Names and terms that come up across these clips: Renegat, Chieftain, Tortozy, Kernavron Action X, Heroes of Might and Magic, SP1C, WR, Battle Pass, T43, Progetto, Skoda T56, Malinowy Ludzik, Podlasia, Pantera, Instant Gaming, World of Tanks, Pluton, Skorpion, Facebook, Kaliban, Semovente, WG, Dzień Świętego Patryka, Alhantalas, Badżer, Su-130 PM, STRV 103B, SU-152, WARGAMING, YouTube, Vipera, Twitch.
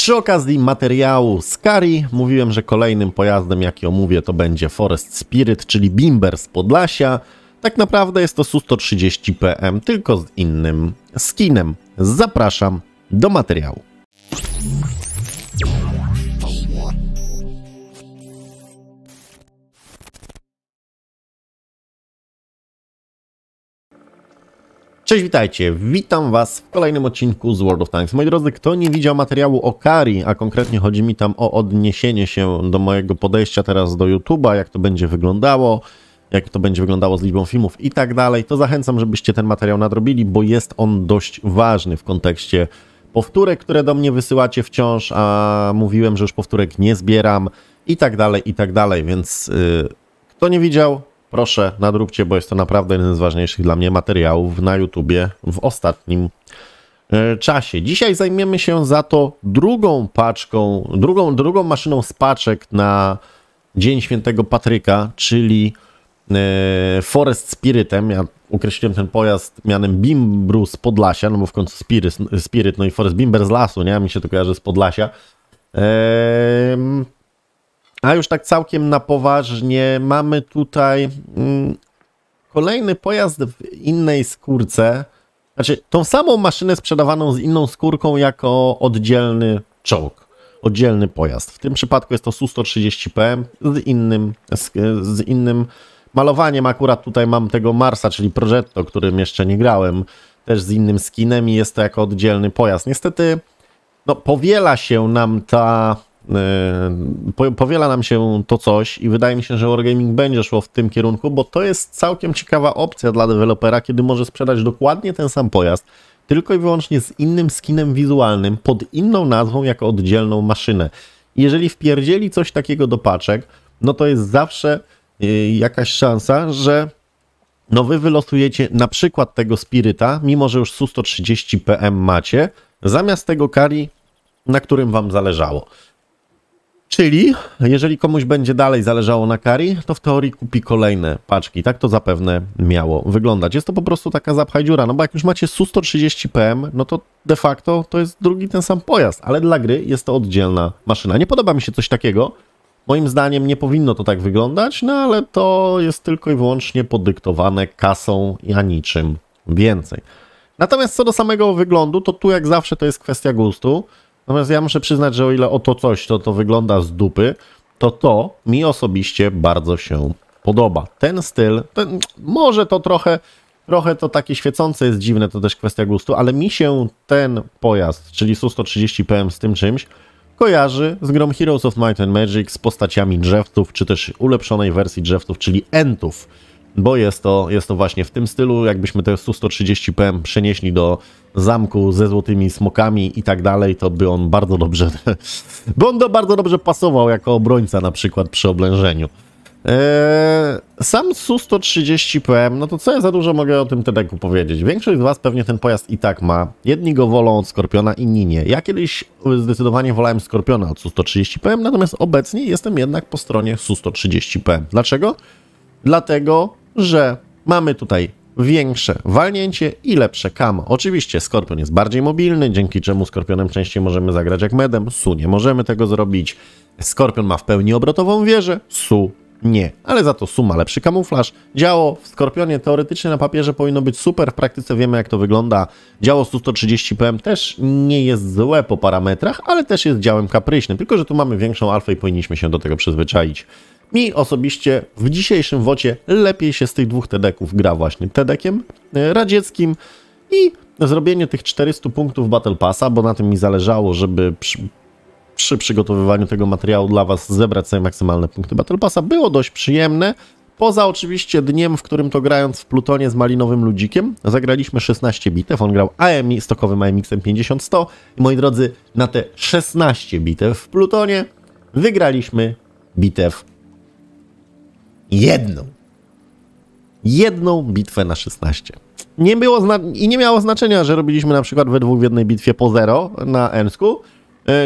Przy okazji materiału z Kari mówiłem, że kolejnym pojazdem, jaki omówię, to będzie Forest Spirit, czyli Bimber z Podlasia. Tak naprawdę jest to Su-130 PM, tylko z innym skinem. Zapraszam do materiału. Cześć, witajcie, witam was w kolejnym odcinku z World of Tanks. Moi drodzy, kto nie widział materiału o Kari, a konkretnie chodzi mi tam o odniesienie się do mojego podejścia teraz do YouTube'a, jak to będzie wyglądało, jak to będzie wyglądało z liczbą filmów i tak dalej, to zachęcam, żebyście ten materiał nadrobili, bo jest on dość ważny w kontekście powtórek, które do mnie wysyłacie wciąż, a mówiłem, że już powtórek nie zbieram i tak dalej, więc kto nie widział, proszę, nadróbcie, bo jest to naprawdę jeden z ważniejszych dla mnie materiałów na YouTubie w ostatnim czasie. Dzisiaj zajmiemy się za to drugą paczką, drugą maszyną z paczek na Dzień Świętego Patryka, czyli Forest Spiritem. Ja określiłem ten pojazd mianem Bimbru z Podlasia, no bo w końcu Spirit, no i Forest Bimber z lasu, nie? Mi się to kojarzy z Podlasia. A już tak całkiem na poważnie, mamy tutaj kolejny pojazd w innej skórce. Znaczy, tą samą maszynę sprzedawaną z inną skórką jako oddzielny czołg, oddzielny pojazd. W tym przypadku jest to Su-130 PM z innym malowaniem. Akurat tutaj mam tego Marsa, czyli Progetto, którym jeszcze nie grałem, też z innym skinem i jest to jako oddzielny pojazd. Niestety, no, powiela się nam to coś i wydaje mi się, że WarGaming będzie szło w tym kierunku, bo to jest całkiem ciekawa opcja dla dewelopera, kiedy może sprzedać dokładnie ten sam pojazd, tylko i wyłącznie z innym skinem wizualnym, pod inną nazwą, jako oddzielną maszynę. Jeżeli wpierdzieli coś takiego do paczek, no to jest zawsze jakaś szansa, że no wy wylosujecie na przykład tego Spirita, mimo że już Su-130 PM macie, zamiast tego Kari, na którym wam zależało. Czyli jeżeli komuś będzie dalej zależało na Kari, to w teorii kupi kolejne paczki. Tak to zapewne miało wyglądać. Jest to po prostu taka zapchaj dziura, no bo jak już macie Su-130 PM, no to de facto to jest drugi ten sam pojazd, ale dla gry jest to oddzielna maszyna. Nie podoba mi się coś takiego. Moim zdaniem nie powinno to tak wyglądać, no ale to jest tylko i wyłącznie podyktowane kasą, a niczym więcej. Natomiast co do samego wyglądu, to tu jak zawsze to jest kwestia gustu. Natomiast ja muszę przyznać, że o ile o to coś, to wygląda z dupy, to mi osobiście bardzo się podoba. Ten styl, może to trochę to takie świecące jest dziwne, to też kwestia gustu, ale mi się ten pojazd, czyli Su-130 PM z tym czymś, kojarzy z grą Heroes of Might and Magic, z postaciami drzewców, czy też ulepszonej wersji drzewców, czyli entów, bo jest to właśnie w tym stylu, jakbyśmy te Su-130 PM przenieśli do zamku ze złotymi smokami i tak dalej, to by on bardzo dobrze pasował jako obrońca na przykład przy oblężeniu. Sam Su-130 PM, no to co ja za dużo mogę o tym TDK-u powiedzieć? Większość z was pewnie ten pojazd i tak ma. Jedni go wolą od Skorpiona, inni nie. Ja kiedyś zdecydowanie wolałem Skorpiona od Su-130 PM, natomiast obecnie jestem jednak po stronie Su-130 PM. Dlaczego? Dlatego, że mamy tutaj większe walnięcie i lepsze kamo. Oczywiście Skorpion jest bardziej mobilny, dzięki czemu Skorpionem częściej możemy zagrać jak medem. Su nie możemy tego zrobić. Skorpion ma w pełni obrotową wieżę, Su nie. Ale za to Su ma lepszy kamuflaż. Działo w Skorpionie teoretycznie na papierze powinno być super, w praktyce wiemy jak to wygląda. Działo Su-130 PM też nie jest złe po parametrach, ale też jest działem kapryśnym. Tylko że tu mamy większą alfę i powinniśmy się do tego przyzwyczaić. Mi osobiście w dzisiejszym wocie lepiej się z tych dwóch TDK-ów gra właśnie TDK-iem radzieckim i zrobienie tych 400 punktów Battle Passa, bo na tym mi zależało, żeby przy przygotowywaniu tego materiału dla was zebrać sobie maksymalne punkty Battle Passa, było dość przyjemne. Poza oczywiście dniem, w którym to grając w Plutonie z Malinowym Ludzikiem zagraliśmy 16 bitew, on grał stokowym AMX-em 50-100 i moi drodzy, na te 16 bitew w Plutonie wygraliśmy bitew jedną. Jedną bitwę na 16. Nie było nie miało znaczenia, że robiliśmy na przykład we dwóch w jednej bitwie po 0 na Ensku,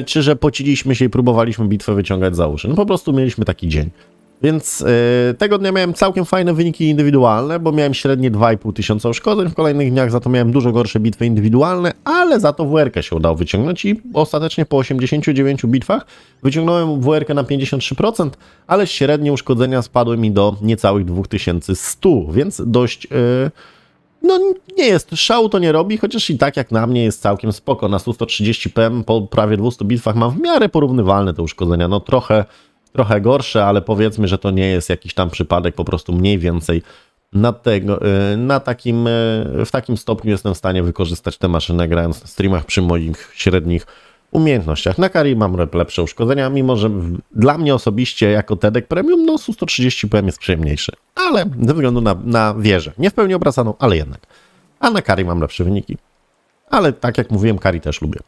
czy że pociliśmy się i próbowaliśmy bitwę wyciągać za uszy. No po prostu mieliśmy taki dzień. Więc tego dnia miałem całkiem fajne wyniki indywidualne, bo miałem średnie 2500 uszkodzeń. W kolejnych dniach za to miałem dużo gorsze bitwy indywidualne, ale za to WR-kę się udało wyciągnąć i ostatecznie po 89 bitwach wyciągnąłem WR-kę na 53%, ale średnie uszkodzenia spadły mi do niecałych 2100, więc dość... No nie jest, szału to nie robi, chociaż i tak jak na mnie jest całkiem spoko. Na Su-130 PM po prawie 200 bitwach mam w miarę porównywalne te uszkodzenia. No trochę gorsze, ale powiedzmy, że to nie jest jakiś tam przypadek, po prostu mniej więcej w takim stopniu jestem w stanie wykorzystać tę maszynę grając na streamach przy moich średnich umiejętnościach. Na Kari mam lepsze uszkodzenia, mimo że dla mnie osobiście jako TEDek Premium no Su-130 PM jest przyjemniejszy, ale ze względu na wieżę. Nie w pełni obracaną, ale jednak. A na Kari mam lepsze wyniki. Ale tak jak mówiłem, Kari też lubię.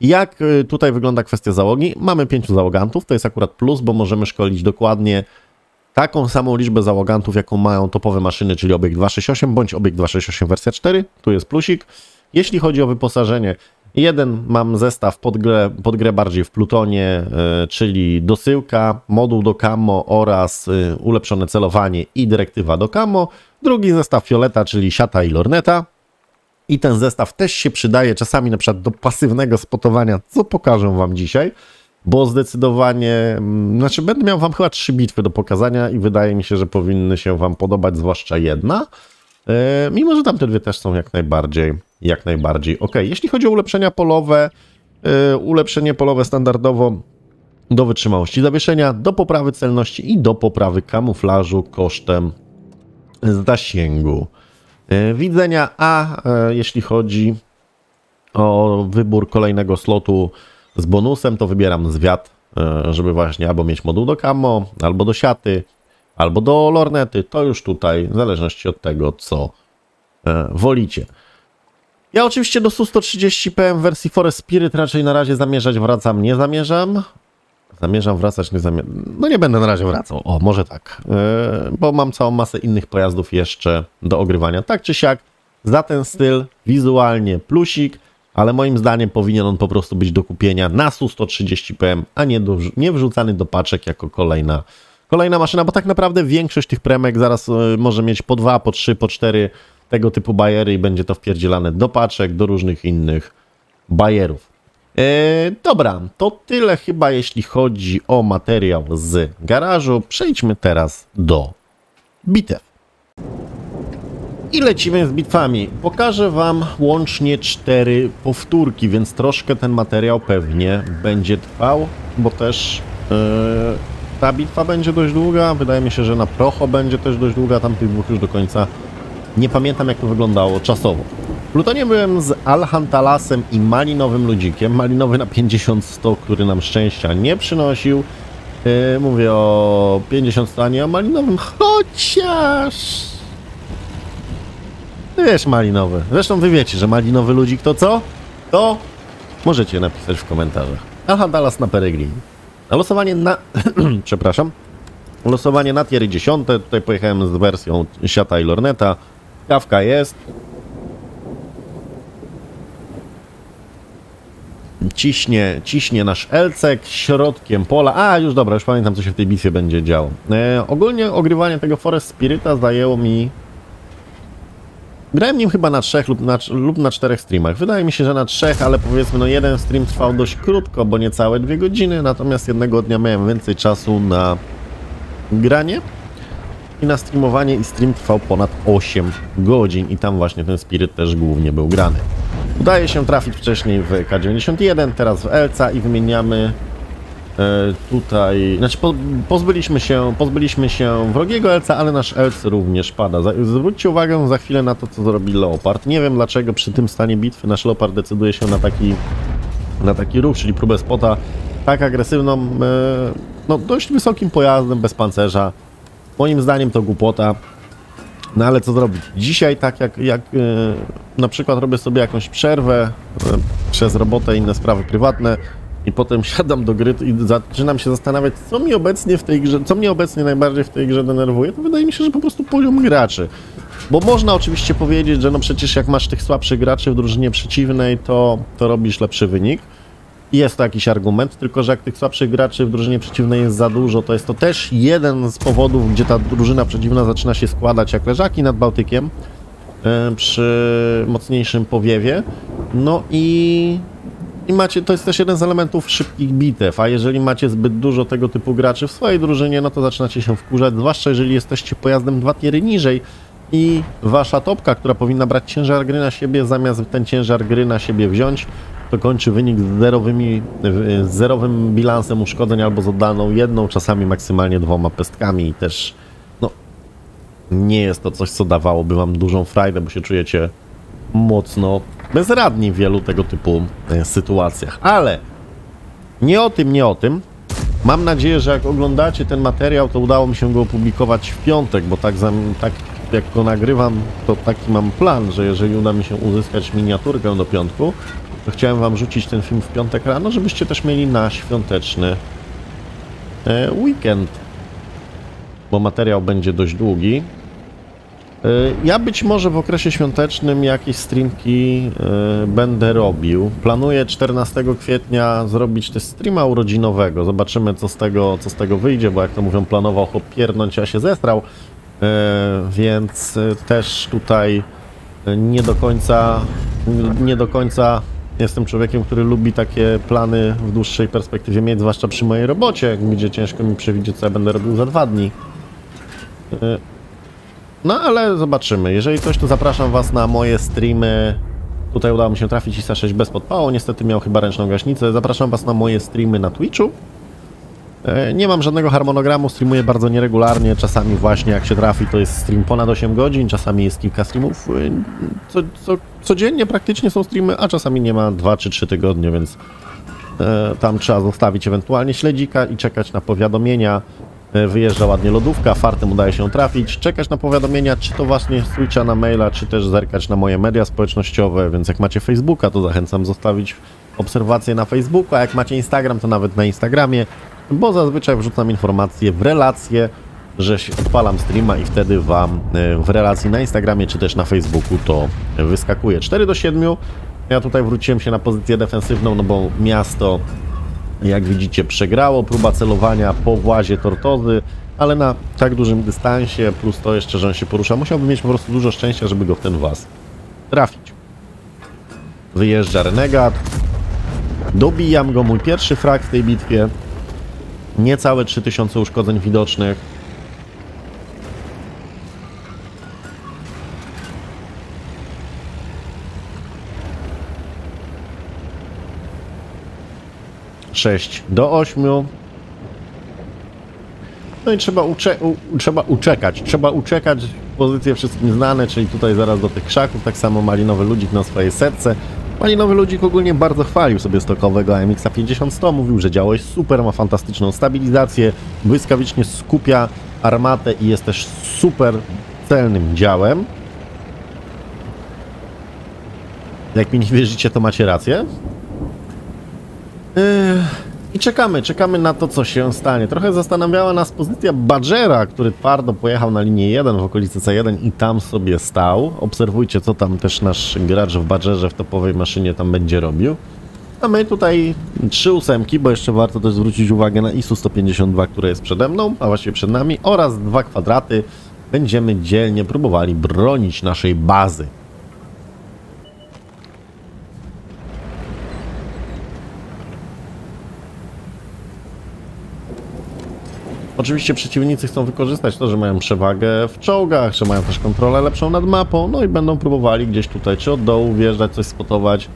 Jak tutaj wygląda kwestia załogi? Mamy 5 załogantów, to jest akurat plus, bo możemy szkolić dokładnie taką samą liczbę załogantów, jaką mają topowe maszyny, czyli obiekt 268 bądź obiekt 268 wersja 4. Tu jest plusik. Jeśli chodzi o wyposażenie, jeden mam zestaw pod grę bardziej w Plutonie, czyli dosyłka, moduł do camo oraz ulepszone celowanie i dyrektywa do camo. Drugi zestaw fioleta, czyli siata i lorneta. I ten zestaw też się przydaje czasami na przykład do pasywnego spotowania, co pokażę Wam dzisiaj, bo zdecydowanie, znaczy będę miał Wam chyba 3 bitwy do pokazania i wydaje mi się, że powinny się Wam podobać, zwłaszcza jedna, mimo że tamte dwie też są jak najbardziej ok. Jeśli chodzi o ulepszenia polowe, ulepszenie polowe standardowo do wytrzymałości zawieszenia, do poprawy celności i do poprawy kamuflażu kosztem zasięgu widzenia, a jeśli chodzi o wybór kolejnego slotu z bonusem, to wybieram zwiat, żeby właśnie albo mieć moduł do camo, albo do siaty, albo do lornety, to już tutaj w zależności od tego, co wolicie. Ja oczywiście do Su-130 PM wersji Forest Spirit raczej na razie zamierzam wracać, nie zamierzam. No nie będę na razie wracał, o może tak, bo mam całą masę innych pojazdów jeszcze do ogrywania. Tak czy siak, za ten styl wizualnie plusik, ale moim zdaniem powinien on po prostu być do kupienia na Su-130 PM, a nie wrzucany do paczek jako kolejna maszyna, bo tak naprawdę większość tych premek zaraz może mieć po 2, po 3, po 4 tego typu bajery i będzie to wpierdzielane do paczek, do różnych innych bajerów. Dobra, to tyle chyba jeśli chodzi o materiał z garażu. Przejdźmy teraz do bitew. I lecimy z bitwami. Pokażę Wam łącznie 4 powtórki, więc troszkę ten materiał pewnie będzie trwał, bo też ta bitwa będzie dość długa. Wydaje mi się, że na Procho będzie też dość długa, tamtych dwóch już do końca nie pamiętam, jak to wyglądało czasowo. W Plutonie byłem z Alhantalasem i Malinowym Ludzikiem. Malinowy na 50-100, który nam szczęścia nie przynosił. Mówię o 50-100, a nie o Malinowym, chociaż... Wiesz, Malinowy. Zresztą wy wiecie, że Malinowy Ludzik to co? To możecie napisać w komentarzach. Alhantalas na Peregrini. A losowanie na... Przepraszam. Losowanie na tiery 10. Tutaj pojechałem z wersją siata i lorneta. Kawka jest. Ciśnie nasz Elcek środkiem pola. A, już dobra, już pamiętam, co się w tej bitwie będzie działo. Ogólnie ogrywanie tego Forest Spirita zajęło mi... Grałem nim chyba na 3 lub na 4 streamach. Wydaje mi się, że na 3, ale powiedzmy, no jeden stream trwał dość krótko, bo niecałe 2 godziny, natomiast jednego dnia miałem więcej czasu na granie i na streamowanie i stream trwał ponad 8 godzin i tam właśnie ten Spirit też głównie był grany. Udaje się trafić wcześniej w K91, teraz w Elca i wymieniamy tutaj... Znaczy pozbyliśmy się wrogiego Elca, ale nasz Elc również pada. Zwróćcie uwagę za chwilę na to, co zrobi Leopard. Nie wiem dlaczego przy tym stanie bitwy nasz Leopard decyduje się na taki ruch, czyli próbę spota tak agresywną, no dość wysokim pojazdem, bez pancerza. Moim zdaniem to głupota. No ale co zrobić? Dzisiaj tak jak na przykład robię sobie jakąś przerwę przez robotę i inne sprawy prywatne i potem siadam do gry i zaczynam się zastanawiać, co mnie obecnie najbardziej w tej grze denerwuje, to wydaje mi się, że po prostu poziom graczy. Bo można oczywiście powiedzieć, że no przecież jak masz tych słabszych graczy w drużynie przeciwnej, to robisz lepszy wynik. Jest to jakiś argument, tylko że jak tych słabszych graczy w drużynie przeciwnej jest za dużo, to jest to też jeden z powodów, gdzie ta drużyna przeciwna zaczyna się składać jak leżaki nad Bałtykiem przy mocniejszym powiewie. No i macie, to jest też jeden z elementów szybkich bitew, a jeżeli macie zbyt dużo tego typu graczy w swojej drużynie, no to zaczynacie się wkurzać, zwłaszcza jeżeli jesteście pojazdem 2 tiery niżej i wasza topka, która powinna brać ciężar gry na siebie, zamiast ten ciężar gry na siebie wziąć, to kończy wynik z zerowym bilansem uszkodzeń albo z oddaną jedną, czasami maksymalnie 2 pestkami i też no, nie jest to coś, co dawałoby wam dużą frajdę, bo się czujecie mocno bezradni w wielu tego typu sytuacjach. Ale nie o tym. Mam nadzieję, że jak oglądacie ten materiał, to udało mi się go opublikować w piątek, bo tak jak go nagrywam, to taki mam plan, że jeżeli uda mi się uzyskać miniaturkę do piątku, to chciałem wam rzucić ten film w piątek rano, żebyście też mieli na świąteczny weekend, bo materiał będzie dość długi. Ja być może w okresie świątecznym jakieś streamki będę robił. Planuję 14 kwietnia zrobić też streama urodzinowego. Zobaczymy, co z tego wyjdzie, bo jak to mówią, planował chłop pierdnąć, a się zestrał. Więc też tutaj nie do końca jestem człowiekiem, który lubi takie plany w dłuższej perspektywie mieć, zwłaszcza przy mojej robocie, gdzie ciężko mi przewidzieć, co ja będę robił za 2 dni. No ale zobaczymy. Jeżeli coś, to zapraszam was na moje streamy. Tutaj udało mi się trafić Isa 6 bez podpału. Niestety miał chyba ręczną gaśnicę. Zapraszam was na moje streamy na Twitchu. Nie mam żadnego harmonogramu, streamuję bardzo nieregularnie. Czasami właśnie jak się trafi, to jest stream ponad 8 godzin, czasami jest kilka streamów. Codziennie praktycznie są streamy, a czasami nie ma 2 czy 3 tygodnie, więc tam trzeba zostawić ewentualnie śledzika i czekać na powiadomienia. Wyjeżdża ładnie lodówka, fartem udaje się trafić, czekać na powiadomienia, czy to właśnie z Twitcha na maila, czy też zerkać na moje media społecznościowe, więc jak macie Facebooka, to zachęcam zostawić obserwację na Facebooku, a jak macie Instagram, to nawet na Instagramie, bo zazwyczaj wrzucam informacje w relacje, że się odpalam streama i wtedy wam w relacji na Instagramie, czy też na Facebooku to wyskakuje. 4-7, ja tutaj wróciłem się na pozycję defensywną, no bo miasto, jak widzicie, przegrało. Próba celowania po włazie Tortozy, ale na tak dużym dystansie, plus to jeszcze, że on się porusza. Musiałbym mieć po prostu dużo szczęścia, żeby go w ten właz trafić. Wyjeżdża Renegat. Dobijam go, mój pierwszy frag w tej bitwie. Niecałe 3000 uszkodzeń widocznych. do 8. No i trzeba uczekać. Pozycje wszystkim znane, czyli tutaj zaraz do tych krzaków. Tak samo Malinowy Ludzik na swoje serce. Malinowy Ludzik ogólnie bardzo chwalił sobie stokowego AMX 50-100. Mówił, że działa super, ma fantastyczną stabilizację, błyskawicznie skupia armatę i jest też super celnym działem. Jak mi nie wierzycie, to macie rację. I czekamy na to, co się stanie. Trochę zastanawiała nas pozycja Badżera, który twardo pojechał na linię 1 w okolicy C1 i tam sobie stał. Obserwujcie, co tam też nasz gracz w Badżerze, w topowej maszynie, tam będzie robił. A my tutaj 3 ósemki, bo jeszcze warto też zwrócić uwagę na ISU 152, które jest przede mną, a właściwie przed nami, oraz 2 kwadraty. Będziemy dzielnie próbowali bronić naszej bazy. Oczywiście przeciwnicy chcą wykorzystać to, że mają przewagę w czołgach, że mają też kontrolę lepszą nad mapą, no i będą próbowali gdzieś tutaj czy od dołu wjeżdżać, coś spotować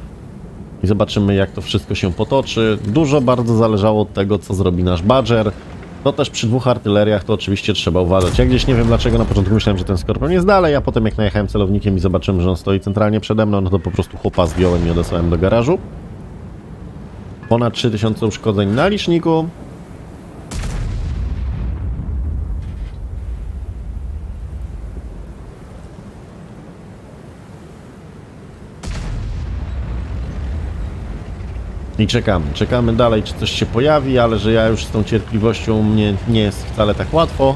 i zobaczymy, jak to wszystko się potoczy. Dużo bardzo zależało od tego, co zrobi nasz Badżer. No też przy 2 artyleriach to oczywiście trzeba uważać. Ja gdzieś nie wiem dlaczego na początku myślałem, że ten Skorpion jest dalej, a potem jak najechałem celownikiem i zobaczyłem, że on stoi centralnie przede mną, no to po prostu chłopa zdjąłem i odesłałem do garażu. Ponad 3000 uszkodzeń na liczniku. I czekamy dalej, czy coś się pojawi, ale że ja już z tą cierpliwością mnie nie jest wcale tak łatwo.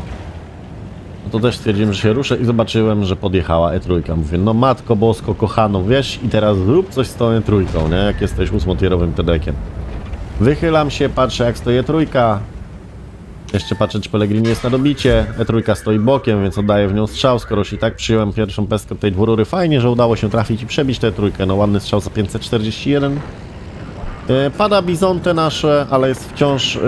No to też stwierdziłem, że się ruszę i zobaczyłem, że podjechała E3. Mówię, no matko bosko, kochano, wiesz, i teraz zrób coś z tą E3, nie? Jak jesteś 8-tierowym TD-kiem. Wychylam się, patrzę jak stoi E3. Jeszcze patrzę, czy Pellegrini jest na dobicie. E3 stoi bokiem, więc oddaję w nią strzał, skoro już i tak przyjąłem pierwszą pestkę tej dwurury. Fajnie, że udało się trafić i przebić tę E3. No ładny strzał za 541. Pada Bizonte nasze, ale jest wciąż...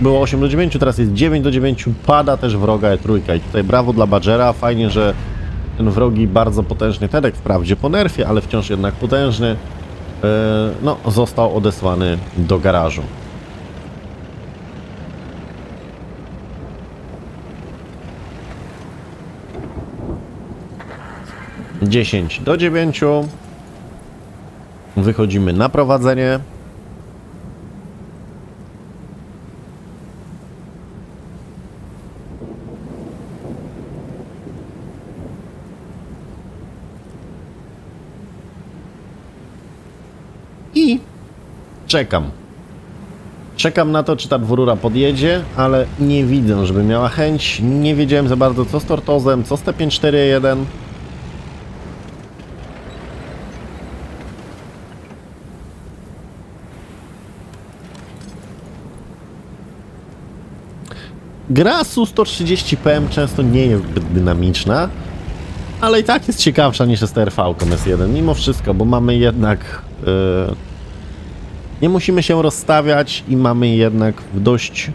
Było 8 do 9, teraz jest 9 do 9. Pada też wroga E3. I tutaj brawo dla Badżera. Fajnie, że ten wrogi bardzo potężny Tedek, wprawdzie po nerfie, ale wciąż jednak potężny. No, został odesłany do garażu. Dziesięć do 9. Wychodzimy na prowadzenie. I czekam. Czekam na to, czy ta dwurura podjedzie, ale nie widzę, żeby miała chęć. Nie wiedziałem za bardzo, co z Tortozem, co z T541. Gra Su-130 PM często nie jest zbyt dynamiczna, ale i tak jest ciekawsza niż STRV-ką S1, mimo wszystko, bo mamy jednak... nie musimy się rozstawiać i mamy jednak w dość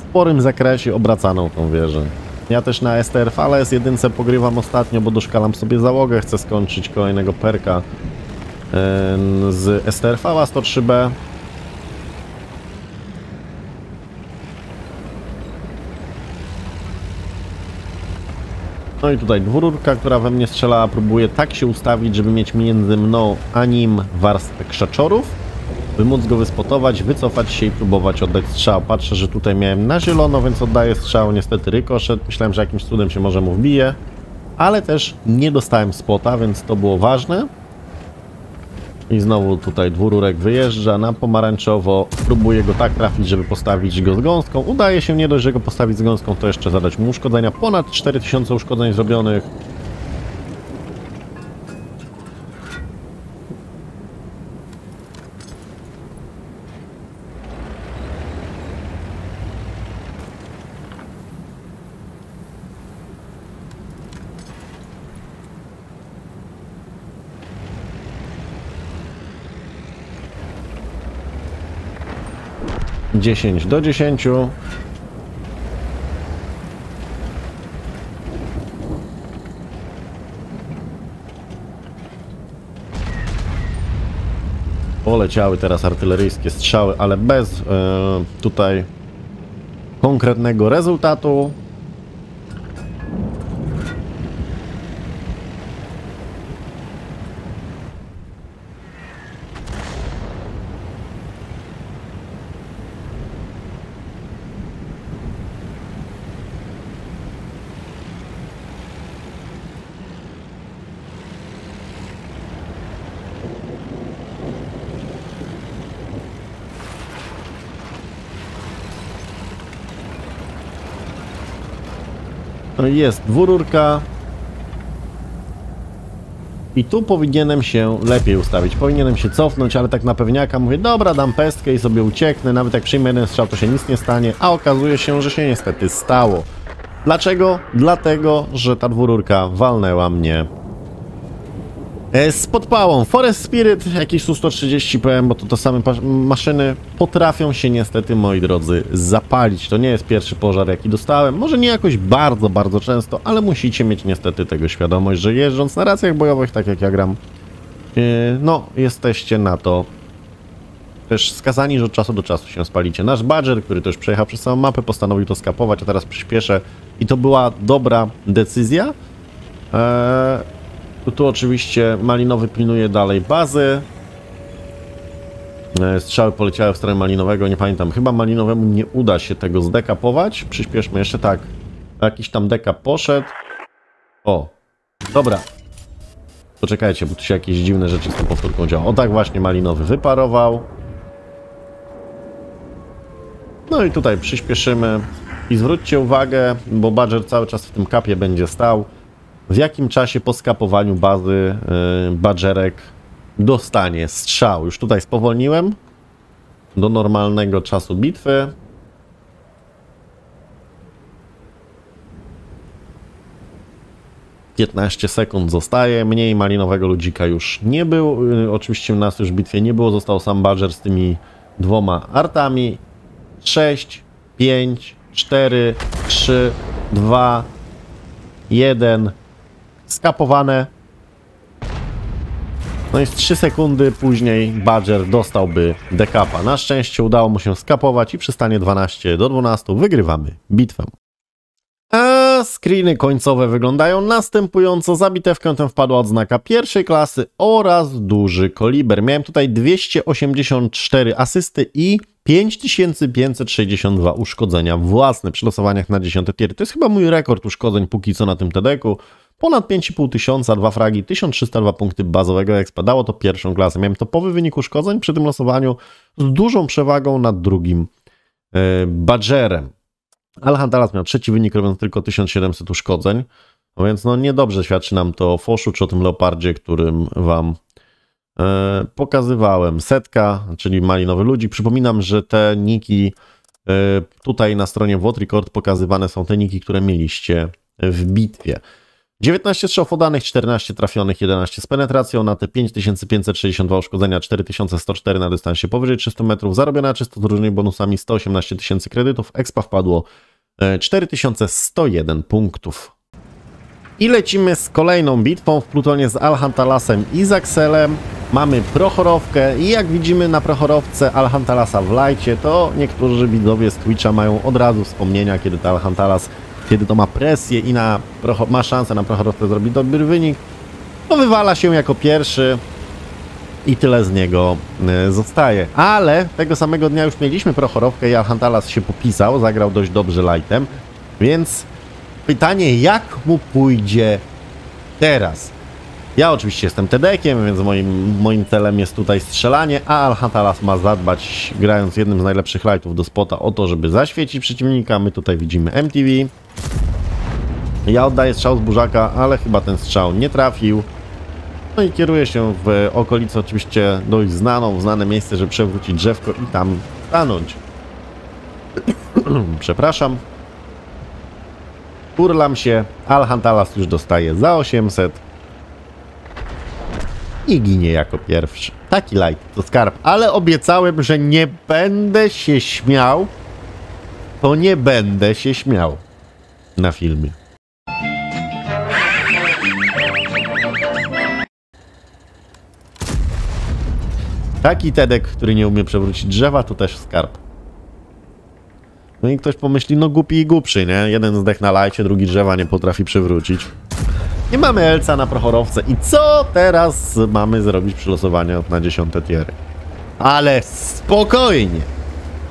sporym zakresie obracaną tą wieżę. Ja też na STRV-ale S1 pogrywam ostatnio, bo doszkalam sobie załogę, chcę skończyć kolejnego perka z STRV-a 103B. No i tutaj dwururka, która we mnie strzelała, próbuje tak się ustawić, żeby mieć między mną a nim warstwę krzaczorów, by móc go wyspotować, wycofać się i próbować oddać strzał. Patrzę, że tutaj miałem na zielono, więc oddaję strzał, niestety rykoszet. Myślałem, że jakimś cudem się może mu wbije, ale też nie dostałem spota, więc to było ważne. I znowu tutaj dwururek wyjeżdża na pomarańczowo, próbuje go tak trafić, żeby postawić go z gąską. Udaje się, nie dość, że go postawić z gąską, to jeszcze zadać mu uszkodzenia. Ponad 4000 uszkodzeń zrobionych. Dziesięć do 10. Poleciały teraz artyleryjskie strzały, ale bez tutaj konkretnego rezultatu. Jest dwururka i tu powinienem się lepiej ustawić, powinienem się cofnąć, ale tak na pewniaka mówię, dobra, dam pestkę i sobie ucieknę, nawet jak przyjmę jeden strzał, to się nic nie stanie, a okazuje się, że się niestety stało. Dlaczego? Dlatego, że ta dwururka walnęła mnie z podpałą. Forest Spirit, jakiś Su-130 PM, bo to te same maszyny potrafią się niestety, moi drodzy, zapalić. To nie jest pierwszy pożar, jaki dostałem. Może nie jakoś bardzo, bardzo często, ale musicie mieć niestety tego świadomość, że jeżdżąc na racjach bojowych, tak jak ja gram, no, jesteście na to też skazani, że od czasu do czasu się spalicie. Nasz Badżer, który też przejechał przez całą mapę, postanowił to skapować, a teraz przyspieszę i to była dobra decyzja. Tu oczywiście Malinowy pilnuje dalej bazy. Strzały poleciały w stronę Malinowego, nie pamiętam. Chyba Malinowemu nie uda się tego zdekapować. Przyspieszmy jeszcze, tak. Jakiś tam dekap poszedł. O, dobra. Poczekajcie, bo tu się jakieś dziwne rzeczy z tą powtórką działo. O, tak właśnie Malinowy wyparował. No i tutaj przyspieszymy. I zwróćcie uwagę, bo Badżer cały czas w tym kapie będzie stał. W jakim czasie po skapowaniu bazy Badżerek dostanie strzał. Już tutaj spowolniłem. do normalnego czasu bitwy. Piętnaście sekund zostaje, mniej malinowego ludzika już nie było, oczywiście nas już w bitwie nie było, został sam Badżer z tymi dwoma artami. 6, 5, 4, 3, 2, 1, skapowane. No i z 3 sekundy później Badżer dostałby dekapa. Na szczęście udało mu się skapować i przy stanie 12 do 12 wygrywamy bitwę. A screeny końcowe wyglądają następująco. Za bitewkę tę wpadła odznaka pierwszej klasy oraz duży koliber. Miałem tutaj 284 asysty i 5562 uszkodzenia własne przy losowaniach na 10 tier. To jest chyba mój rekord uszkodzeń póki co na tym TD-ku. Ponad 5500, 2 fragi, 1302 punkty bazowego expa. Dało to pierwszą klasę. Miałem topowy wynik uszkodzeń przy tym losowaniu z dużą przewagą nad drugim Badżerem. Alhantalas miał trzeci wynik, robiąc tylko 1700 uszkodzeń, a więc no niedobrze świadczy nam to o Foszu czy o tym Leopardzie, którym wam pokazywałem. Setka, czyli Malinowy Ludzik. Przypominam, że te niki tutaj na stronie WOT Record pokazywane są te niki, które mieliście w bitwie. 19 strzałów oddanych, 14 trafionych, 11 z penetracją, na te 5562 uszkodzenia, 4104 na dystansie powyżej 300 metrów, zarobiona czysto z różnymi bonusami 118 tysięcy kredytów, expa wpadło 4101 punktów. I lecimy z kolejną bitwą w Plutonie z Alhantalasem i Zakselem. Mamy Prochorowkę i jak widzimy na Prochorowce Alhantalasa w lajcie, to niektórzy widzowie z Twitcha mają od razu wspomnienia, kiedy to Alhantalas, kiedy to ma presję i ma szansę na Prochorowce zrobić dobry wynik, to wywala się jako pierwszy i tyle z niego zostaje. Ale tego samego dnia już mieliśmy Prochorowkę i Alhantalas się popisał, zagrał dość dobrze lightem, więc pytanie, jak mu pójdzie teraz? Ja oczywiście jestem TD-kiem, więc moim celem jest tutaj strzelanie, a Alhantalas ma zadbać, grając jednym z najlepszych lightów do spota, o to, żeby zaświecić przeciwnika. My tutaj widzimy MTV. Ja oddaję strzał z burzaka, ale chyba ten strzał nie trafił. No i kieruję się w okolicy oczywiście dość znane miejsce, żeby przewrócić drzewko i tam stanąć. Przepraszam. Turlam się, Alhantalas już dostaje za 800 i ginie jako pierwszy. Taki light to skarb, ale obiecałem, że nie będę się śmiał, to nie będę się śmiał na filmie. Taki Tedek, który nie umie przewrócić drzewa, to też skarb. No i ktoś pomyśli, no głupi i głupszy, nie? Jeden zdech na lajcie, drugi drzewa nie potrafi przywrócić. Nie mamy Elca na Prochorowce i co teraz mamy zrobić przy losowaniu na 10 tiery? Ale spokojnie!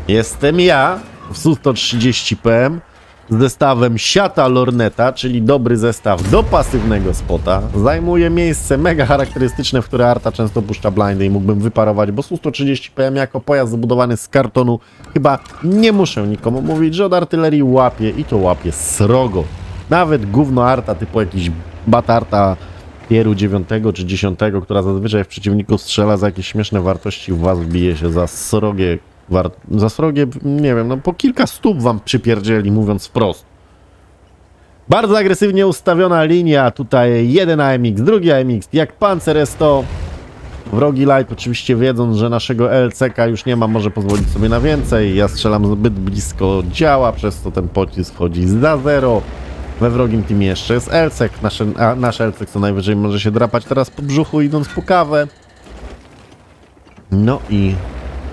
Jestem ja w Su-130 PM z zestawem siata lorneta, czyli dobry zestaw do pasywnego spota. Zajmuje miejsce mega charakterystyczne, w które Arta często puszcza blindy i mógłbym wyparować, bo Su-130 PM jako pojazd zbudowany z kartonu, chyba nie muszę nikomu mówić, że od artylerii łapie i to łapie srogo. Nawet gówno Arta typu jakiś Batarta tieru 9 czy 10, która zazwyczaj w przeciwniku strzela za jakieś śmieszne wartości, u was bije się za srogie, nie wiem, no po kilka stóp wam przypierdzieli, mówiąc wprost. Bardzo agresywnie ustawiona linia, tutaj jeden AMX, drugi AMX, jak Panzer S100. Wrogi light oczywiście, wiedząc, że naszego LCK już nie ma, może pozwolić sobie na więcej. Ja strzelam zbyt blisko działa, przez to ten pocisk chodzi za zero. We wrogim teamie jeszcze jest Elcek, nasz Elcek co najwyżej może się drapać teraz po brzuchu, idąc po kawę. No i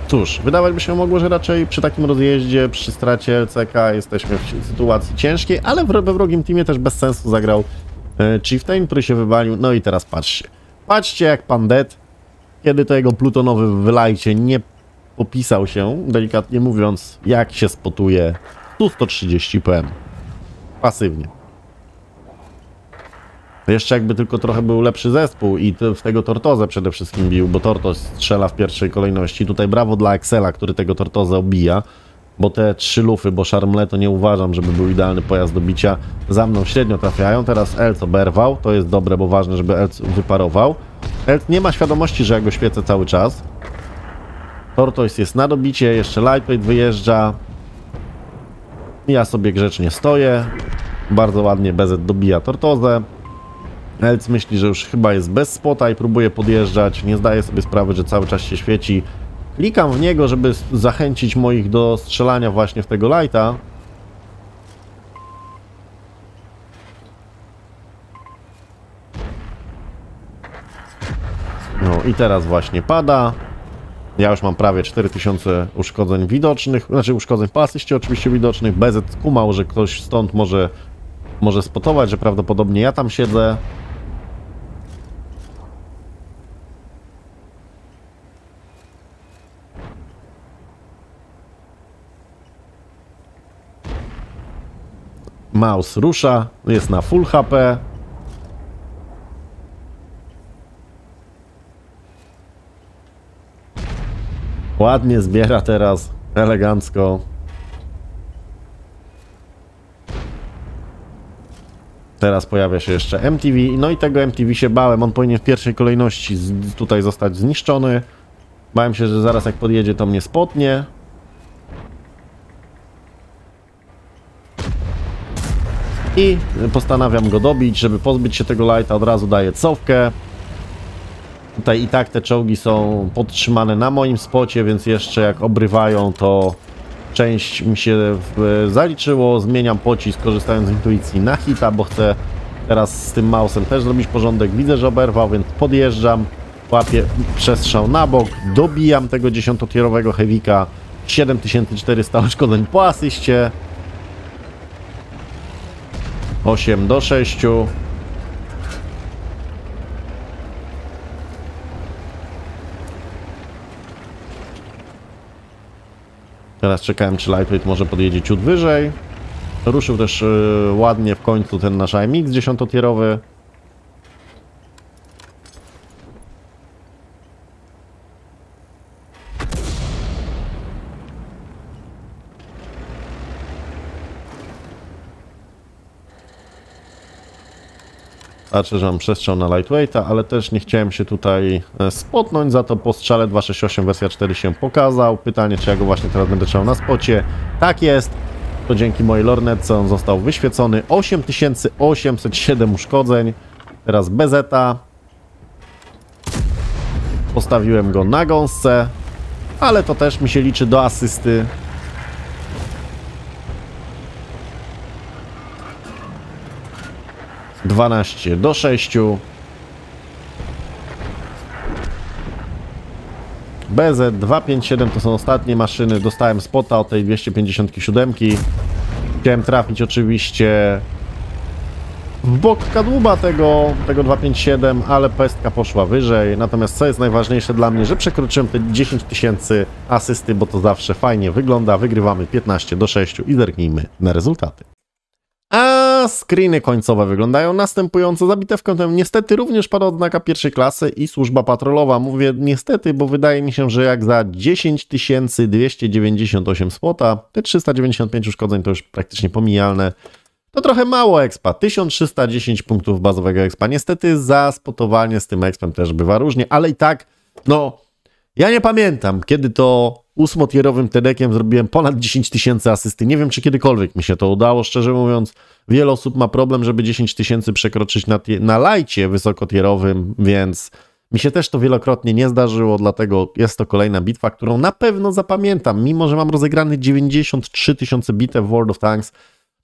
cóż, wydawać by się mogło, że raczej przy takim rozjeździe, przy stracie Elceka jesteśmy w sytuacji ciężkiej, ale we wrogim teamie też bez sensu zagrał Chieftain, który się wywalił. No i teraz patrzcie. Patrzcie jak pan Dead, kiedy to jego plutonowy wylajcie nie popisał się, delikatnie mówiąc, jak się spotuje tu 130 PM. Pasywnie. Jeszcze jakby tylko trochę był lepszy zespół i w tego Tortozę przede wszystkim bił, bo Tortoz strzela w pierwszej kolejności. Tutaj brawo dla Axela, który tego Tortozę obija, bo te trzy lufy, bo Charmle to nie uważam, żeby był idealny pojazd do bicia. Za mną średnio trafiają. Teraz Elc oberwał. To jest dobre, bo ważne, żeby Elc wyparował. Elc nie ma świadomości, że ja go świecę cały czas. Tortoise jest na dobicie, jeszcze Lightweight wyjeżdża. Ja sobie grzecznie stoję. Bardzo ładnie BZ dobija Tortozę. Elc myśli, że już chyba jest bez spota i próbuje podjeżdżać. Nie zdaje sobie sprawy, że cały czas się świeci. Klikam w niego, żeby zachęcić moich do strzelania właśnie w tego lighta. No i teraz właśnie pada. Ja już mam prawie 4000 uszkodzeń widocznych, znaczy uszkodzeń w asyście oczywiście widocznych. BZ skumał, że ktoś stąd może spotować, że prawdopodobnie ja tam siedzę. Mouse rusza, jest na full HP. Ładnie zbiera teraz, elegancko. Teraz pojawia się jeszcze MTV, no i tego MTV się bałem, on powinien w pierwszej kolejności tutaj zostać zniszczony. Bałem się, że zaraz jak podjedzie, to mnie spotnie. I postanawiam go dobić, żeby pozbyć się tego lighta, od razu daję cofkę. Tutaj i tak te czołgi są podtrzymane na moim spocie, więc jeszcze jak obrywają, to część mi się zaliczyło. Zmieniam pocisk, korzystając z intuicji, na hita, bo chcę teraz z tym mausem też zrobić porządek. Widzę, że oberwał, więc podjeżdżam, łapię przestrzał na bok, dobijam tego 10-tierowego heavika, 7400 uszkodzeń po asyście. 8-6. Teraz czekałem, czy Lightweight może podjedzie ciut wyżej. Ruszył też ładnie w końcu ten nasz AMX 10-tierowy. Znaczy, że mam przestrzał na Lightweighta, ale też nie chciałem się tutaj spotnąć, za to po strzale 268 wersja 4 się pokazał. Pytanie, czy ja go właśnie teraz będę trzymał na spocie. Tak jest, to dzięki mojej lornetce on został wyświecony. 8807 uszkodzeń, teraz bezeta. Postawiłem go na gąsce, ale to też mi się liczy do asysty. Dwanaście do 6. BZ 257 to są ostatnie maszyny. Dostałem spota od tej 257. Chciałem trafić oczywiście w bok kadłuba tego 257, ale pestka poszła wyżej. Natomiast co jest najważniejsze dla mnie, że przekroczyłem te 10 000 asysty, bo to zawsze fajnie wygląda. Wygrywamy 15 do 6 i zerknijmy na rezultaty. A screeny końcowe wyglądają następująco. Zabite w kątem niestety również pada odznaka pierwszej klasy i służba patrolowa. Mówię niestety, bo wydaje mi się, że jak za 10298 spota, te 395 uszkodzeń to już praktycznie pomijalne. To trochę mało expa, 1310 punktów bazowego expa. Niestety za spotowanie z tym expem też bywa różnie, ale i tak, no ja nie pamiętam, kiedy to 8-tierowym TD-kiem zrobiłem ponad 10 000 asysty. Nie wiem, czy kiedykolwiek mi się to udało. Szczerze mówiąc, wiele osób ma problem, żeby 10 000 przekroczyć na lajcie wysokotierowym, więc mi się też to wielokrotnie nie zdarzyło, dlatego jest to kolejna bitwa, którą na pewno zapamiętam. Mimo że mam rozegrane 93 000 bitew w World of Tanks,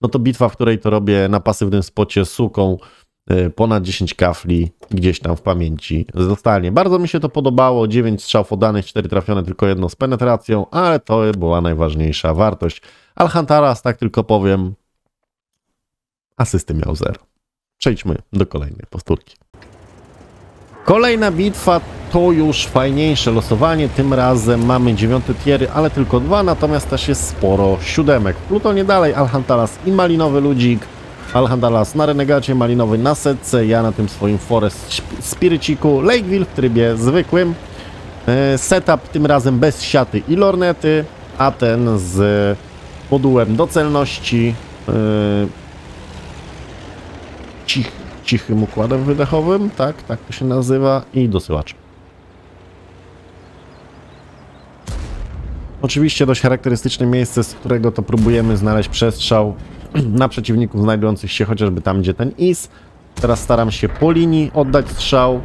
no to bitwa, w której to robię na pasywnym spocie suką ponad 10 kafli gdzieś tam w pamięci zostanie. Bardzo mi się to podobało. 9 strzałów oddanych, 4 trafione, tylko jedno z penetracją, ale to była najważniejsza wartość. Alhantalas, tak tylko powiem, asysty miał 0. Przejdźmy do kolejnej powtórki. Kolejna bitwa to już fajniejsze losowanie. Tym razem mamy 9 tiery, ale tylko 2, natomiast też jest sporo 7. Plutonie dalej, Alhantalas i Malinowy Ludzik. Alhantalas na Renegacie, Malinowy na setce, ja na tym swoim Forest Spiryciku, Lakeville w trybie zwykłym. Setup tym razem bez siaty i lornety, a ten z modułem docelności, cichym układem wydechowym, tak to się nazywa, i dosyłacz. Oczywiście dość charakterystyczne miejsce, z którego to próbujemy znaleźć przestrzał na przeciwników znajdujących się chociażby tam, gdzie ten is. Teraz staram się po linii oddać strzał.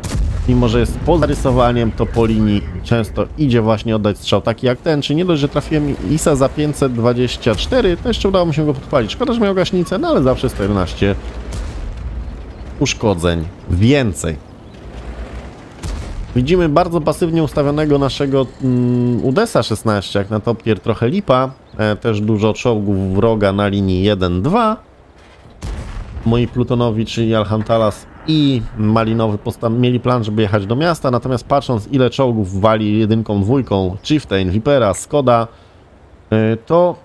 Mimo że jest poza rysowaniem, to po linii często idzie właśnie oddać strzał taki jak ten. Czy nie dość, że trafiłem isa za 524, to jeszcze udało mi się go podpalić. Szkoda, że miał gaśnicę, no ale zawsze 111 uszkodzeń więcej. Widzimy bardzo pasywnie ustawionego naszego UDES-a 16, jak na top tier trochę lipa. Też dużo czołgów wroga na linii 1-2. Moi Plutonowi, czyli Alhantalas i Malinowy mieli plan, żeby jechać do miasta, natomiast patrząc ile czołgów wali jedynką, dwójką, Chieftain, Vipera, Skoda, to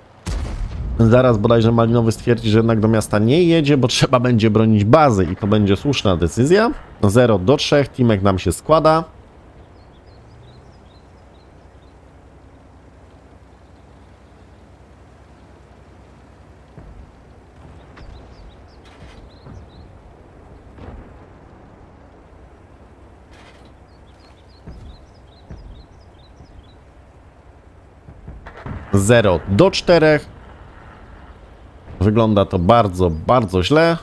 zaraz bodajże Malinowy stwierdzi, że jednak do miasta nie jedzie, bo trzeba będzie bronić bazy i to będzie słuszna decyzja. 0-3, teamek nam się składa. Zero do 4. Wygląda to bardzo, bardzo źle.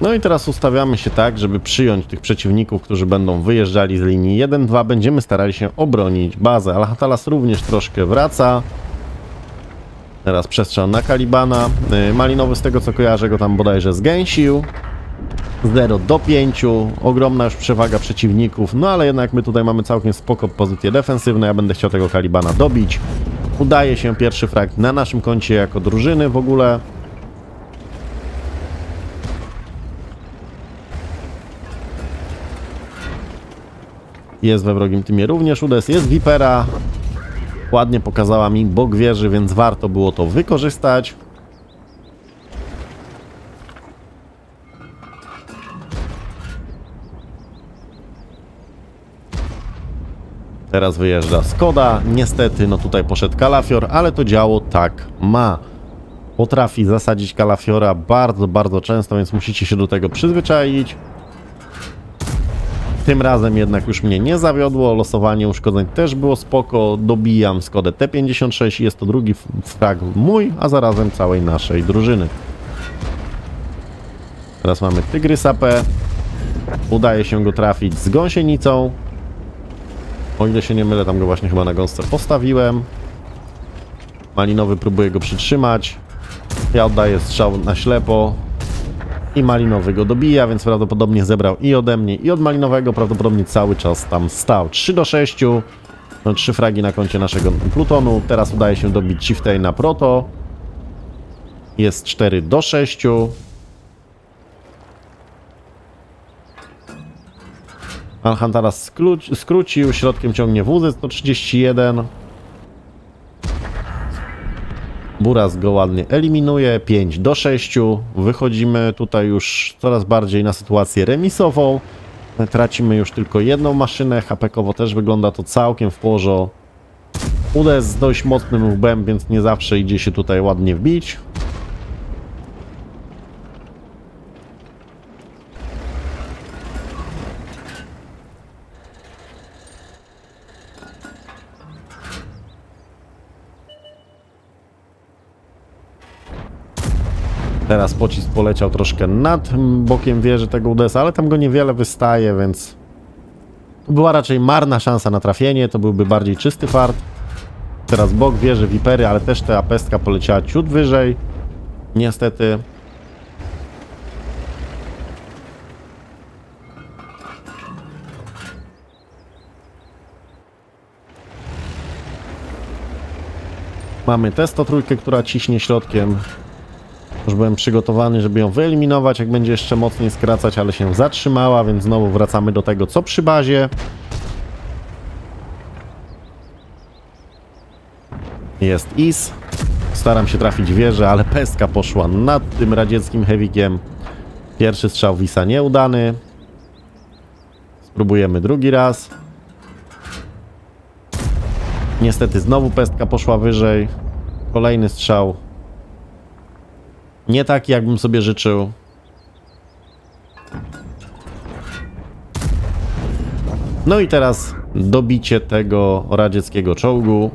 No i teraz ustawiamy się tak, żeby przyjąć tych przeciwników, którzy będą wyjeżdżali z linii 1-2. Będziemy starali się obronić bazę. Alhantalas również troszkę wraca. Teraz przestrzał na Kalibana. Malinowy, z tego co kojarzę, go tam bodajże zgęsił. 0-5. Ogromna już przewaga przeciwników. No ale jednak my tutaj mamy całkiem spoko pozycje defensywne. Ja będę chciał tego Kalibana dobić. Udaje się pierwszy frag na naszym koncie jako drużyny w ogóle. Jest we wrogim teamie również UDES. Jest Vipera. Ładnie pokazała mi bok wieży, więc warto było to wykorzystać. Teraz wyjeżdża Skoda. Niestety, no tutaj poszedł kalafior, ale to działo tak ma. Potrafi zasadzić kalafiora bardzo, bardzo często, więc musicie się do tego przyzwyczaić. Tym razem jednak już mnie nie zawiodło, losowanie uszkodzeń też było spoko, dobijam Skodę T56 i jest to drugi frag mój, a zarazem całej naszej drużyny. Teraz mamy Tygrysa P, udaje się go trafić z gąsienicą, o ile się nie mylę, tam go właśnie chyba na gąsce postawiłem. Malinowy próbuje go przytrzymać, ja oddaję strzał na ślepo. I Malinowy go dobija, więc prawdopodobnie zebrał i ode mnie, i od Malinowego. Prawdopodobnie cały czas tam stał. 3-6. No, 3 fragi na koncie naszego Plutonu. Teraz udaje się dobić Chieftain na proto. Jest 4-6. Alhantalas skrócił. Środkiem ciągnie wózy 131. Buras go ładnie eliminuje, 5-6, wychodzimy tutaj już coraz bardziej na sytuację remisową, tracimy już tylko jedną maszynę, HP-kowo też wygląda to całkiem w porządku. UDES z dość mocnym łbem, więc nie zawsze idzie się tutaj ładnie wbić. Teraz pocisk poleciał troszkę nad bokiem wieży tego UDES-a, ale tam go niewiele wystaje, więc była raczej marna szansa na trafienie, to byłby bardziej czysty fart. Teraz bok wieży Vipery, ale też ta pestka poleciała ciut wyżej, niestety. Mamy tę 103, która ciśnie środkiem. Już byłem przygotowany, żeby ją wyeliminować, jak będzie jeszcze mocniej skracać, ale się zatrzymała, więc znowu wracamy do tego, co przy bazie. Jest is. Staram się trafić wieżę, ale pestka poszła nad tym radzieckim heavikiem. Pierwszy strzał wisa nieudany. Spróbujemy drugi raz. Niestety znowu pestka poszła wyżej. Kolejny strzał. Nie tak, jakbym sobie życzył. No i teraz dobicie tego radzieckiego czołgu.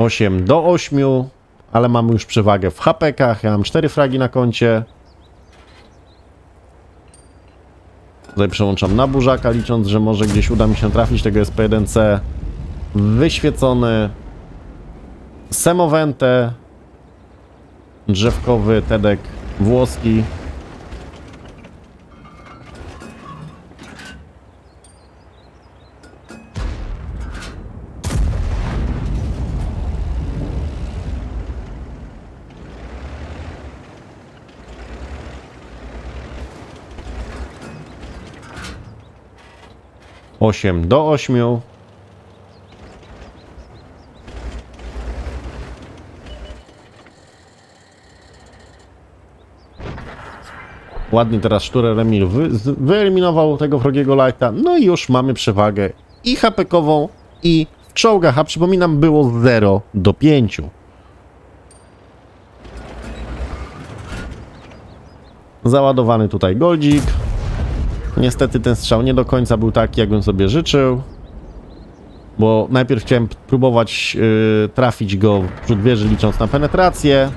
Osiem do 8, ale mamy już przewagę w HP-kach. Ja mam 4 fragi na koncie. Tutaj przełączam na burzaka, licząc, że może gdzieś uda mi się trafić tego SP1C. Wyświecony. Semovente. Drzewkowy tedek włoski. Osiem do 8. Ładnie teraz Sturer Emil wyeliminował tego wrogiego lighta. No i już mamy przewagę i HP-kową, i w czołgach. A przypominam, było 0 do 5. Załadowany tutaj goldzik. Niestety ten strzał nie do końca był taki, jakbym sobie życzył, bo najpierw chciałem próbować trafić go w przód wieży, licząc na penetrację.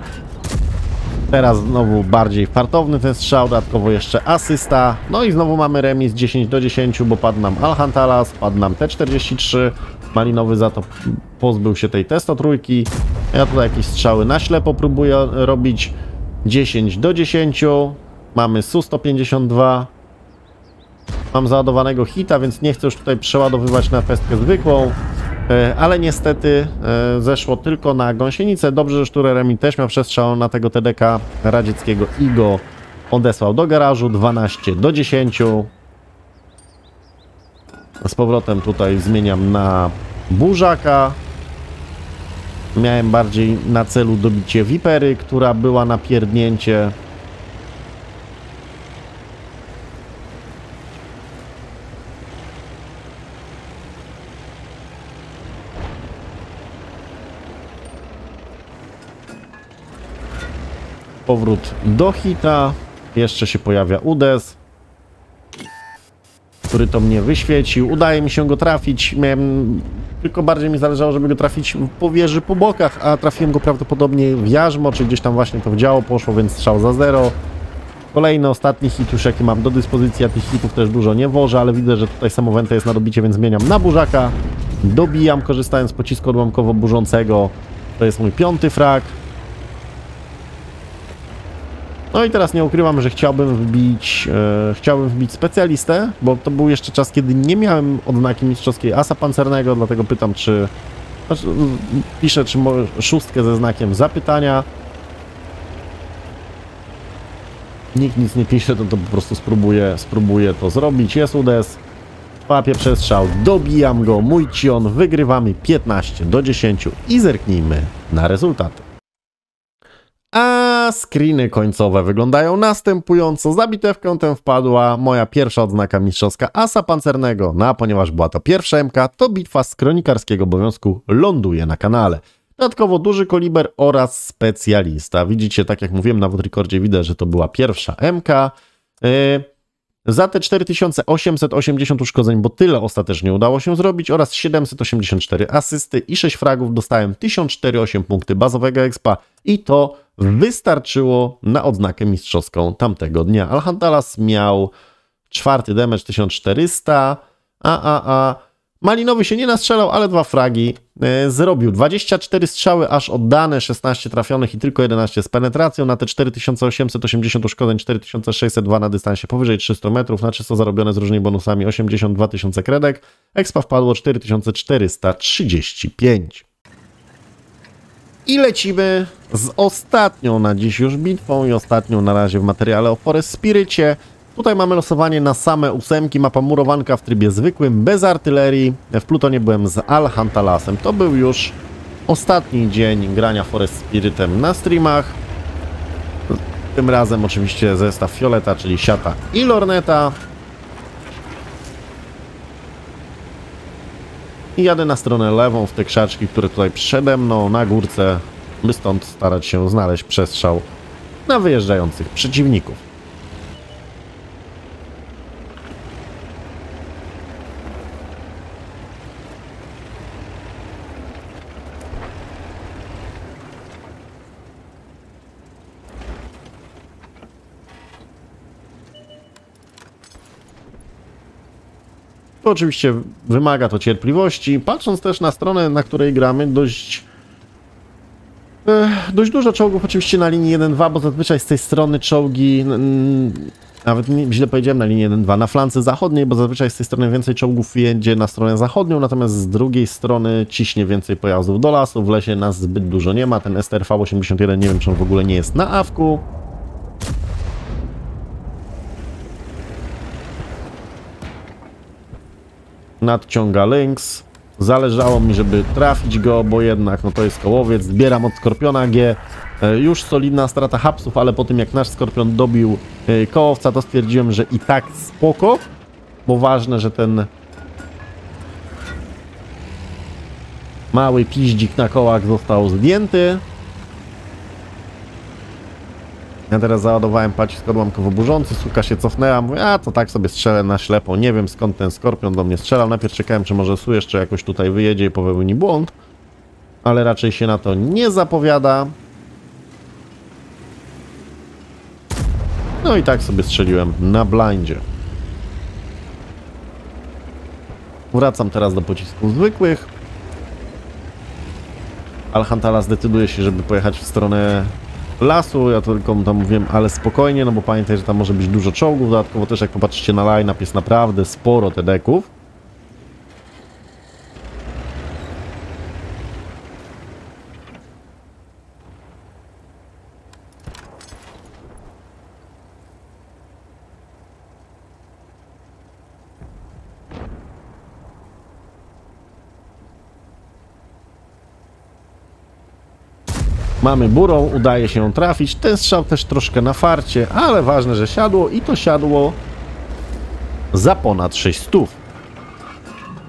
Teraz znowu bardziej fartowny ten strzał, dodatkowo jeszcze asysta. No i znowu mamy remis 10 do 10, bo padł nam Alhantalas, padł nam T43. Malinowy za to pozbył się tej testotrójki. Ja tutaj jakieś strzały na ślepo próbuję robić. 10 do 10. Mamy Su-152. Mam załadowanego hita, więc nie chcę już tutaj przeładowywać na pestkę zwykłą, ale niestety zeszło tylko na gąsienicę. Dobrze, że Sturer Emil też miał przestrzał na tego TDK radzieckiego i go odesłał do garażu. 12 do 10. Z powrotem tutaj zmieniam na burzaka. Miałem bardziej na celu dobicie Vipery, która była na pierdnięcie. Powrót do hita. Jeszcze się pojawia UDES, który to mnie wyświecił. Udaje mi się go trafić. Miałem... Tylko bardziej mi zależało, żeby go trafić po wieży, po bokach, a trafiłem go prawdopodobnie w jarzmo, czy gdzieś tam właśnie to w działo poszło, więc strzał za 0. Kolejny, ostatni hit już jaki mam do dyspozycji. Ja tych hitów też dużo nie wożę, ale widzę, że tutaj samowęta jest na dobicie, więc zmieniam na burzaka. Dobijam, korzystając z pocisku odłamkowo-burzącego. To jest mój 5. frag. No i teraz nie ukrywam, że chciałbym wbić specjalistę, bo to był jeszcze czas, kiedy nie miałem odznaki mistrzowskiej asa pancernego, dlatego pytam, czy... Znaczy, piszę, czy może 6 ze znakiem zapytania. Nikt nic nie pisze, to po prostu spróbuję to zrobić. Jest UDES, papie przestrzał, dobijam go, mój cion, wygrywamy 15 do 10 i zerknijmy na rezultaty. A screeny końcowe wyglądają następująco. Za bitewkę tę wpadła moja pierwsza odznaka mistrzowska asa pancernego, no a ponieważ była to pierwsza MK, to bitwa z kronikarskiego obowiązku ląduje na kanale. Dodatkowo duży koliber oraz specjalista. Widzicie, tak jak mówiłem, na WOTRekordzie widać, że to była pierwsza MK. Za te 4880 uszkodzeń, bo tyle ostatecznie udało się zrobić, oraz 784 asysty i 6 fragów dostałem 1048 punkty bazowego expa i to wystarczyło na odznakę mistrzowską tamtego dnia. Alhantalas miał 4. damage 1400, Malinowy się nie nastrzelał, ale 2 fragi zrobił. 24 strzały aż oddane, 16 trafionych i tylko 11 z penetracją. Na te 4880 uszkodzeń, 4602 na dystansie powyżej 300 metrów, na czysto zarobione z różnymi bonusami 82 tysiące kredek. Expa wpadło 4435. I lecimy z ostatnią na dziś już bitwą i ostatnią na razie w materiale o Forest Spirycie. Tutaj mamy losowanie na same ósemki, mapa murowanka w trybie zwykłym, bez artylerii. W Plutonie byłem z Alhantalasem. To był już ostatni dzień grania Forest Spiritem na streamach. Tym razem oczywiście zestaw Fioleta, czyli siata i lorneta. I jadę na stronę lewą w te krzaczki, które tutaj przede mną na górce, by stąd starać się znaleźć przestrzał na wyjeżdżających przeciwników. To oczywiście wymaga to cierpliwości. Patrząc też na stronę, na której gramy, dość dużo czołgów oczywiście na linii 1-2, bo zazwyczaj z tej strony czołgi, nawet źle powiedziałem, na linii 1-2, na flance zachodniej, bo zazwyczaj z tej strony więcej czołgów jedzie na stronę zachodnią, natomiast z drugiej strony ciśnie więcej pojazdów do lasu, w lesie nas zbyt dużo nie ma. Ten STRV-81, nie wiem, czy on w ogóle nie jest na awku. Nadciąga Lynx. Zależało mi, żeby trafić go, bo jednak no to jest kołowiec. Zbieram od Skorpiona G. Już solidna strata hapsów, ale po tym jak nasz Skorpion dobił kołowca, to stwierdziłem, że i tak spoko, bo ważne, że ten mały piździk na kołach został zdjęty. Ja teraz załadowałem pacisk odłamkowo-burzący, suka się cofnęła, mówię, a to tak sobie strzelę na ślepo, nie wiem skąd ten Skorpion do mnie strzelał, najpierw czekałem, czy może Su jeszcze jakoś tutaj wyjedzie i popełni błąd, ale raczej się na to nie zapowiada. No i tak sobie strzeliłem na blindzie. Wracam teraz do pocisków zwykłych. Alhantala zdecyduje się, żeby pojechać w stronę lasu, ja tylko tam mówiłem, ale spokojnie, no bo pamiętaj, że tam może być dużo czołgów, dodatkowo też jak popatrzycie na line-up, jest naprawdę sporo te deków. Mamy burą, udaje się ją trafić. Ten strzał też troszkę na farcie, ale ważne, że siadło i to siadło za ponad 600.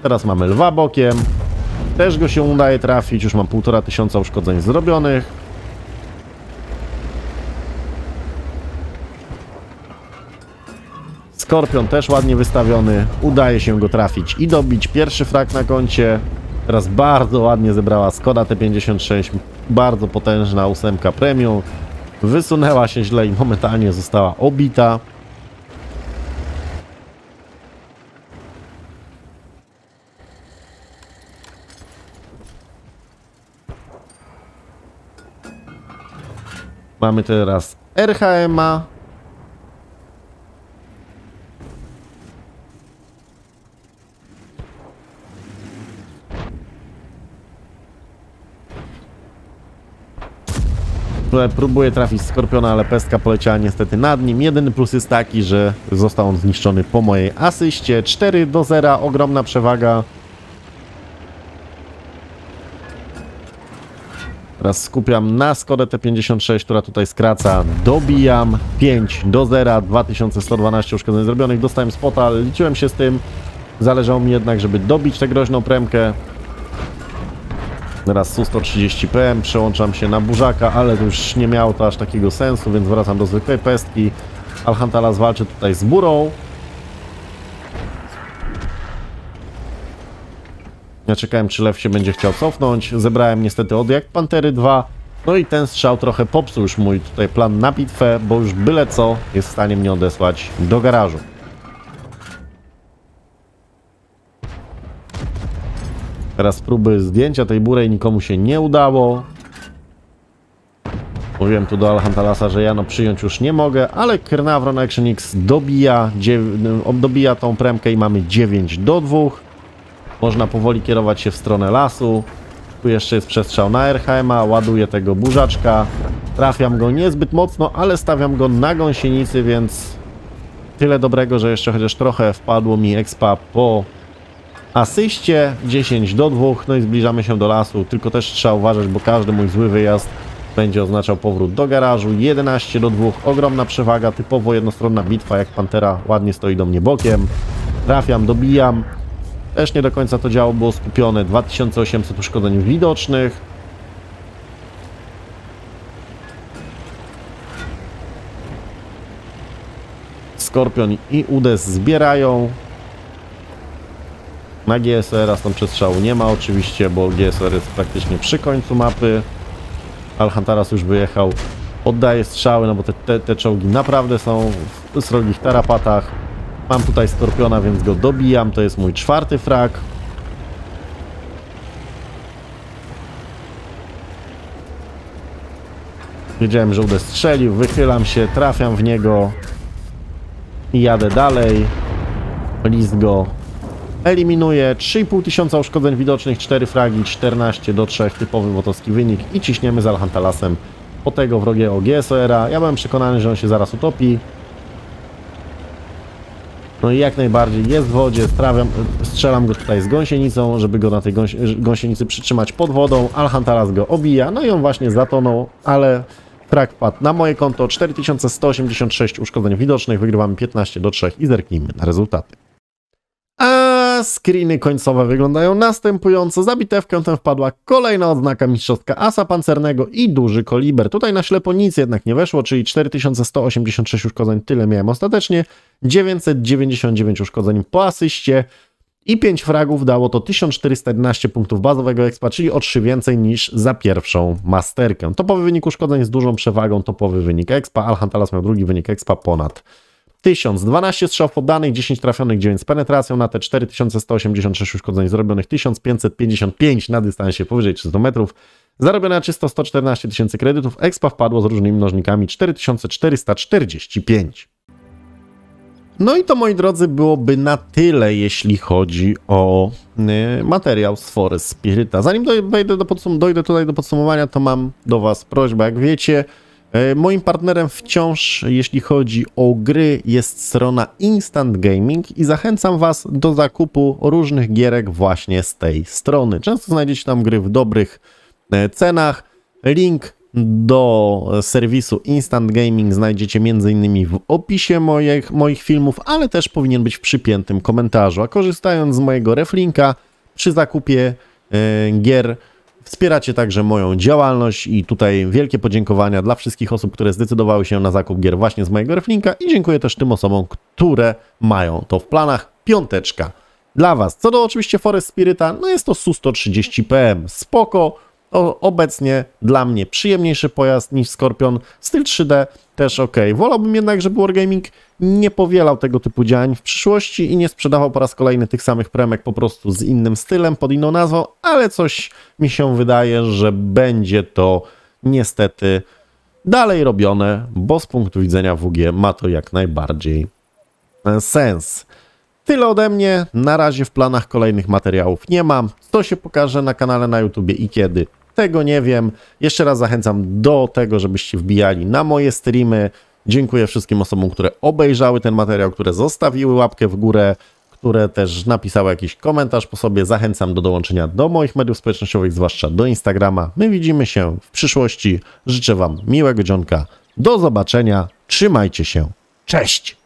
Teraz mamy lwa bokiem. Też go się udaje trafić. Już mam 1500 uszkodzeń zrobionych. Skorpion też ładnie wystawiony. Udaje się go trafić i dobić. Pierwszy frag na koncie. Teraz bardzo ładnie zebrała Skoda T56, bardzo potężna ósemka premium. Wysunęła się źle i momentalnie została obita. Mamy teraz RHM-a. Próbuję trafić Skorpiona, ale pestka poleciała niestety nad nim. Jedyny plus jest taki, że został on zniszczony po mojej asyście. 4-0, ogromna przewaga. Teraz skupiam na Skodę T56, która tutaj skraca. Dobijam. 5-0, 2112 uszkodzeń zrobionych. Dostałem spota, liczyłem się z tym. Zależało mi jednak, żeby dobić tę groźną premkę. Teraz Su-130 PM, przełączam się na burzaka, ale to już nie miało to aż takiego sensu, więc wracam do zwykłej pestki. Alhantalas walczy tutaj z burą. Ja czekałem, czy lew się będzie chciał cofnąć. Zebrałem niestety od jak Pantery 2. No i ten strzał trochę popsuł już mój tutaj plan na bitwę, bo już byle co jest w stanie mnie odesłać do garażu. Teraz próby zdjęcia tej bury nikomu się nie udało. Mówiłem tu do Alhantalasa, że ja no przyjąć już nie mogę, ale Kernavron Action X dobija tą premkę i mamy 9-2. Można powoli kierować się w stronę lasu. Tu jeszcze jest przestrzał na RHM-a, ładuję tego burzaczka. Trafiam go niezbyt mocno, ale stawiam go na gąsienicy, więc Tyle dobrego, że jeszcze chociaż trochę wpadło mi expa po asyście. 10 do 2. No i zbliżamy się do lasu. Tylko też trzeba uważać, bo każdy mój zły wyjazd będzie oznaczał powrót do garażu. 11 do 2. Ogromna przewaga. Typowo jednostronna bitwa, jak Pantera ładnie stoi do mnie bokiem. Trafiam, dobijam. Też nie do końca to działo było skupione. 2800 uszkodzeń widocznych. Skorpion i UDES zbierają. Na GSR-a tam przestrzału nie ma oczywiście, bo GSR jest praktycznie przy końcu mapy. Alhantalas już wyjechał. Oddaje strzały, no bo te czołgi naprawdę są w srogich tarapatach. Mam tutaj Skorpiona, więc go dobijam. To jest mój 4. frag. Wiedziałem, że UDES strzelił. Wychylam się, trafiam w niego. I jadę dalej. List go eliminuje. 3500 uszkodzeń widocznych, 4 fragi, 14 do 3, typowy wotowski wynik i ciśniemy z Alhantalasem po tego wrogiego GSR-a. Ja byłem przekonany, że on się zaraz utopi. No i jak najbardziej jest w wodzie. Strzelam go tutaj z gąsienicą, żeby go na tej gąsienicy przytrzymać pod wodą. Alhantalas go obija, no i on właśnie zatonął, ale frag padł na moje konto. 4186 uszkodzeń widocznych, wygrywamy 15 do 3 i zerknijmy na rezultaty. A screeny końcowe wyglądają następująco. Za bitewkę tę wpadła kolejna odznaka mistrzowska asa pancernego i duży koliber. Tutaj na ślepo nic jednak nie weszło, czyli 4186 uszkodzeń, tyle miałem ostatecznie. 999 uszkodzeń po asyście i 5 fragów dało to 1411 punktów bazowego expa, czyli o 3 więcej niż za pierwszą masterkę. Topowy wynik uszkodzeń z dużą przewagą, topowy wynik expa. Alhantalas miał drugi wynik expa ponad 1000, 12 strzałów poddanych, 10 trafionych, 9 z penetracją, na te 4186 uszkodzeń zrobionych 1555 na dystansie powyżej 300 metrów. Zarobione na czysto 114 tysięcy kredytów, expa wpadło z różnymi mnożnikami 4445. No i to, moi drodzy, byłoby na tyle, jeśli chodzi o materiał z Forest Spirita. Zanim dojdę tutaj do podsumowania, to mam do Was prośbę. Jak wiecie, moim partnerem wciąż, jeśli chodzi o gry, jest strona Instant Gaming i zachęcam Was do zakupu różnych gierek właśnie z tej strony. Często znajdziecie tam gry w dobrych cenach. Link do serwisu Instant Gaming znajdziecie m.in. w opisie moich filmów, ale też powinien być w przypiętym komentarzu. A korzystając z mojego reflinka przy zakupie gier wspieracie także moją działalność i tutaj wielkie podziękowania dla wszystkich osób, które zdecydowały się na zakup gier właśnie z mojego reflinka i dziękuję też tym osobom, które mają to w planach. Piąteczka dla Was. Co do oczywiście Forest Spirita, no jest to Su-130 PM. Spoko. Obecnie dla mnie przyjemniejszy pojazd niż Skorpion. Styl 3D też ok. Wolałbym jednak, żeby Wargaming nie powielał tego typu działań w przyszłości i nie sprzedawał po raz kolejny tych samych premek, po prostu z innym stylem, pod inną nazwą, ale coś mi się wydaje, że będzie to niestety dalej robione, bo z punktu widzenia WG ma to jak najbardziej sens. Tyle ode mnie, na razie w planach kolejnych materiałów nie mam, co się pokaże na kanale na YouTubie i kiedy, tego nie wiem. Jeszcze raz zachęcam do tego, żebyście wbijali na moje streamy. Dziękuję wszystkim osobom, które obejrzały ten materiał, które zostawiły łapkę w górę, które też napisały jakiś komentarz po sobie. Zachęcam do dołączenia do moich mediów społecznościowych, zwłaszcza do Instagrama. My widzimy się w przyszłości, życzę Wam miłego dzionka, do zobaczenia, trzymajcie się, cześć!